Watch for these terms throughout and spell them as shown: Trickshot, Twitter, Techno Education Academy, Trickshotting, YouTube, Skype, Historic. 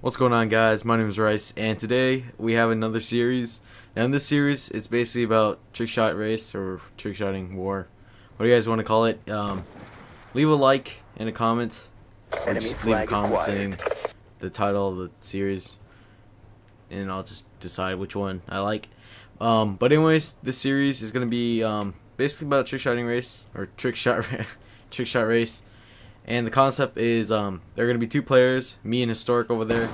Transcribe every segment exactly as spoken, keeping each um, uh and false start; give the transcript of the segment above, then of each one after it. What's going on, guys? My name is Rice, and today we have another series. Now in this series, it's basically about trick shot race or trick shotting war, what do you guys want to call it. Um, leave a like and a comment, or just leave a comment saying the title of the series, and I'll just decide which one I like. Um, but anyways, this series is gonna be um, basically about trick shotting race or trick shot trick shot race. And the concept is um, there are going to be two players, me and Historic over there.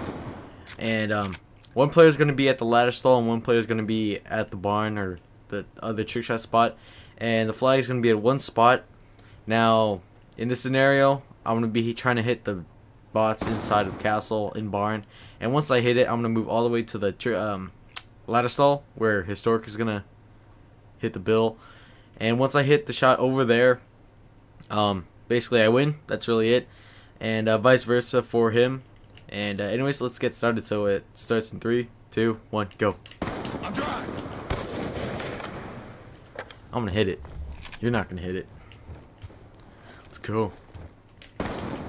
And um, one player is going to be at the ladder stall and one player is going to be at the barn or the other trick shot spot. And the flag is going to be at one spot. Now, in this scenario, I'm going to be trying to hit the bots inside of the castle in barn. And once I hit it, I'm going to move all the way to the tri um, ladder stall where Historic is going to hit the bill. And once I hit the shot over there, um... basically I win. That's really it, and uh, vice versa for him. And uh, anyways, let's get started. So it starts in three, two, one, go. I'm dry. I'm gonna hit it. You're not gonna hit it. Let's go.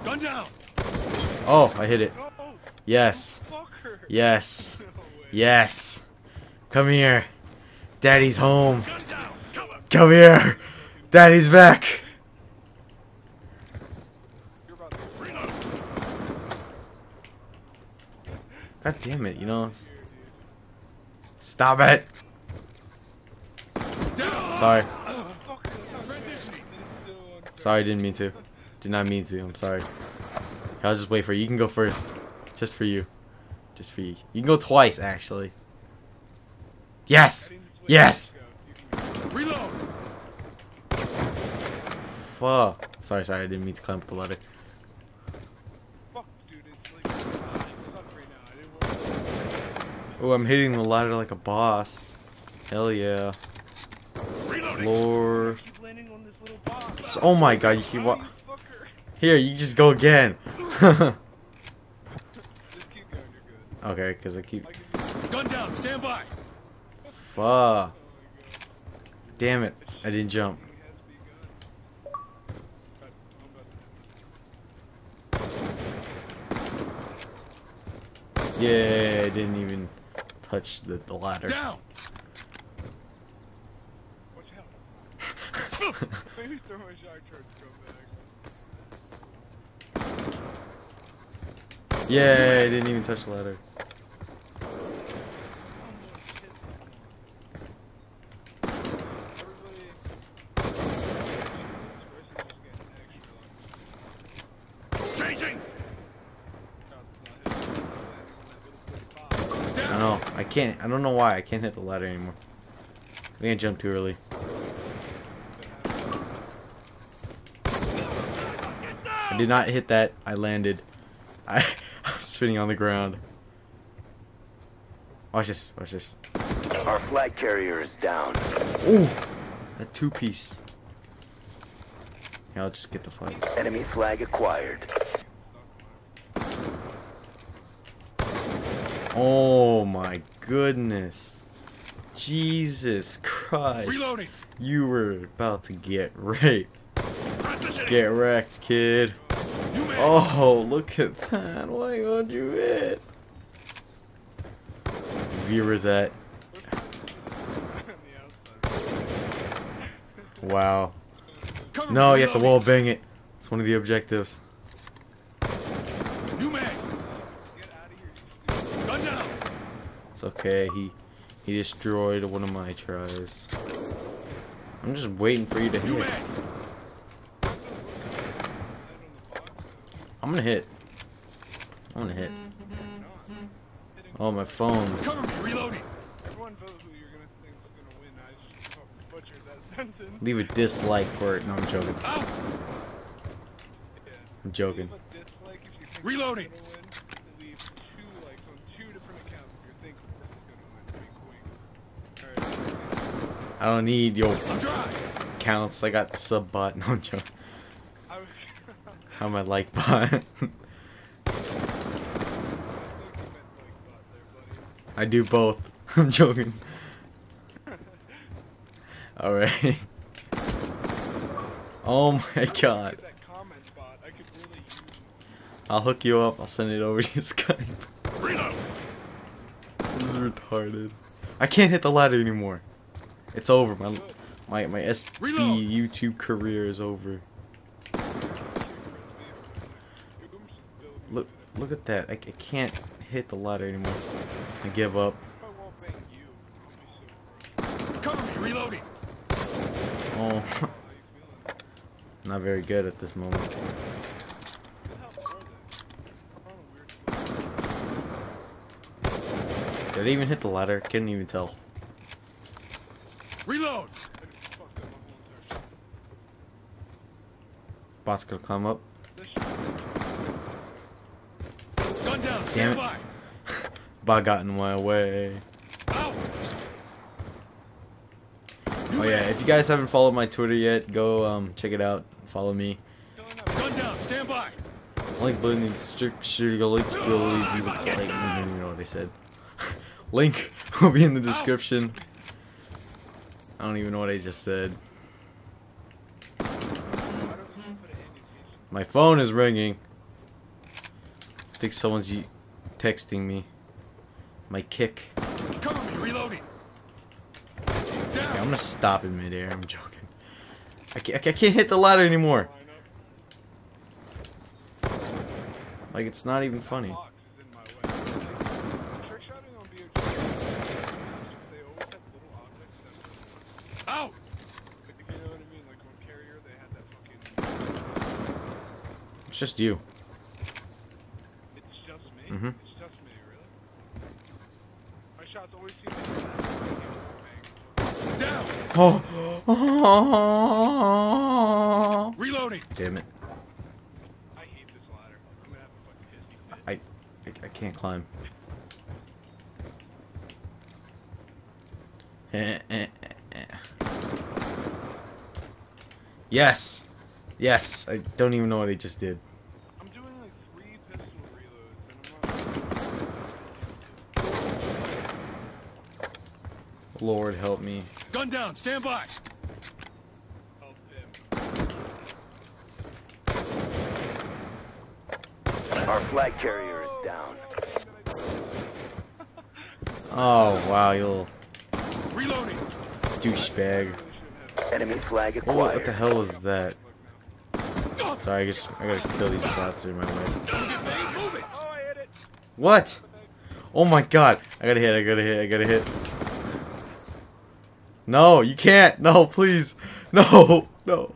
Gun down. Oh, I hit it. Yes. Yes. Yes. Come here. Daddy's home. Come here. Daddy's back. God damn it, you know. Stop it. Sorry. Sorry, didn't mean to. Did not mean to, I'm sorry. I'll just wait for you. You can go first. Just for you. Just for you. You can go twice, actually. Yes! Yes! Reload! Fuck. Sorry, sorry, I didn't mean to climb up the ladder. Oh, I'm hitting the ladder like a boss. Hell yeah. Lord. Oh my god, you keep wa- Here, you just go again. Okay, because I keep. Gun down, stand by. Fuck. Damn it, I didn't jump. Yeah, I didn't even. Touch the, the ladder. Down. Yeah, I didn't even touch the ladder. I can't. I don't know why I can't hit the ladder anymore. I think I jumped too early. I did not hit that. I landed. I, I was spinning on the ground. Watch this. Watch this. Our flag carrier is down. Ooh, that two-piece. Yeah, I'll just get the flag. Enemy flag acquired. Oh my goodness. Jesus Christ. Reloading. You were about to get raped. Get wrecked, kid. Oh, look at that. Why would you hit? Viewers at. Wow. No, you have to wall bang it. It's one of the objectives. It's okay, he he destroyed one of my tries. I'm just waiting for you to hit. I'm gonna hit. I'm gonna hit. Oh, my phone's. Leave a dislike for it. No, I'm joking. I'm joking. Reloading! I don't need your counts. I got sub bot. No, I'm joking. How am I like bot? I do both. I'm joking. Alright. Oh my god. I'll hook you up. I'll send it over to Skype. retarded. I can't hit the ladder anymore. It's over. My my my S B YouTube career is over. Look look at that. I, I can't hit the ladder anymore. I give up. Cover me, reloading. Oh, not very good at this moment. Did I even hit the ladder? Couldn't even tell. Reload. Bot's gonna climb up. Gun down. Damn it. By. Bot got in my way. Ow. Oh yeah! If you guys haven't followed my Twitter yet, go um check it out. Follow me. Gun down. Stand by. Link below in the description. Go link below. You like, I don't even know what they said. Link will be in the description. I don't even know what I just said. My phone is ringing. I think someone's texting me. My kick. Cover me, reloading. Okay, I'm gonna stop in midair. I'm joking. I can't, I can't hit the ladder anymore. Like, it's not even funny. It's just you. It's just me. Mm-hmm. It's just me, really. My shots always seem down. Oh. Oh. Reloading. Damn it. I hate this ladder. I'm gonna have a fucking hissy fit. I I can't climb. Yes. Yes, I don't even know what I just did. I'm doing like three pistol reloads and I'm not... Lord help me. Gun down, stand by. Help him. Our flag carrier is down. Oh wow, you little reloading douchebag. Enemy flag acquired. What, what the hell was that? Sorry, I just I gotta kill these bots through my way. What? Oh my god! I gotta hit! I gotta hit! I gotta hit! No, you can't! No, please! No, no!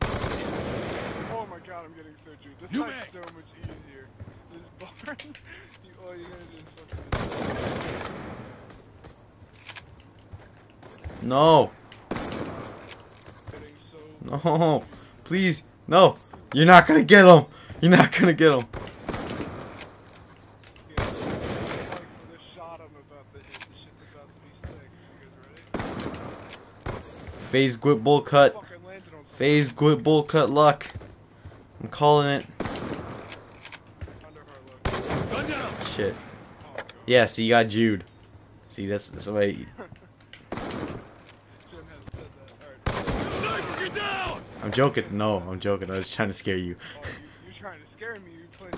Oh my god! I'm getting so juiced. This is so much easier. This barn, you all you gotta do is fucking. No. No, please, no, you're not gonna get him. You're not gonna get him. Phase Gwit bull cut. Phase Gwit bull cut luck. I'm calling it. Shit. Yeah, see, you got Jude. See, that's, that's the way. You... I'm joking. No, I'm joking. I was trying to scare you. Oh, you you're trying to scare me. You're playing.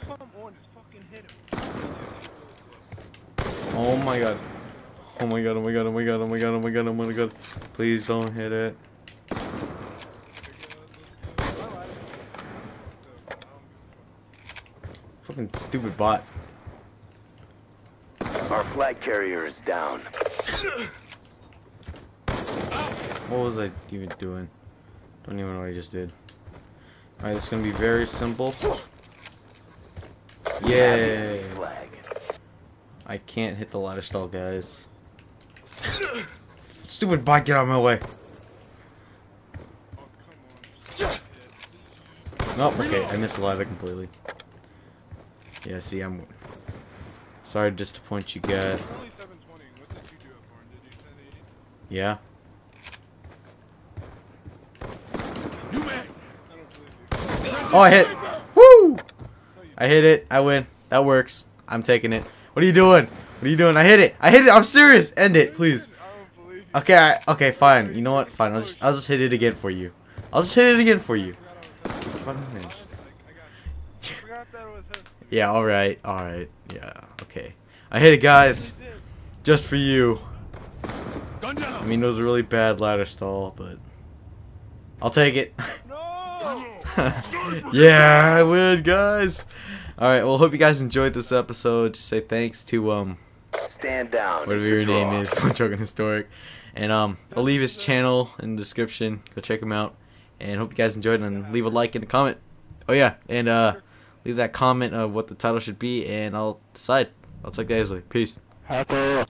Come on, just fucking hit him. Oh my god. Oh my god. Oh my god. Oh my god. Oh my god. Oh my god. Oh my god. Please don't hit it. Fucking stupid bot. Our flag carrier is down. What was I even doing? Don't even know what I just did. Alright, it's gonna be very simple. Yay! I can't hit the ladder stall, guys. Stupid bot, get out of my way! Nope, okay, I missed the ladder completely. Yeah, see, I'm... Sorry to disappoint you guys. Yeah. Oh, I hit. Woo! I hit it. I win. That works. I'm taking it. What are you doing? What are you doing? I hit it. I hit it. I'm serious. End it, please. Okay. I, okay. Fine. You know what? Fine. I'll just. I'll just hit it again for you. I'll just hit it again for you. fucking things. Yeah, alright, alright. Yeah, okay. I hit it, guys. Just for you. I mean, it was a really bad ladder stall, but I'll take it. Yeah, I win, guys. Alright, well, hope you guys enjoyed this episode. Just say thanks to, um... Stand down. Whatever your name is, Don't Choke on Historic. And, um, I'll leave his channel in the description. Go check him out. And hope you guys enjoyed, and leave a like and a comment. Oh, yeah, and, uh... leave that comment of what the title should be, and I'll decide. I'll take that easily. Peace.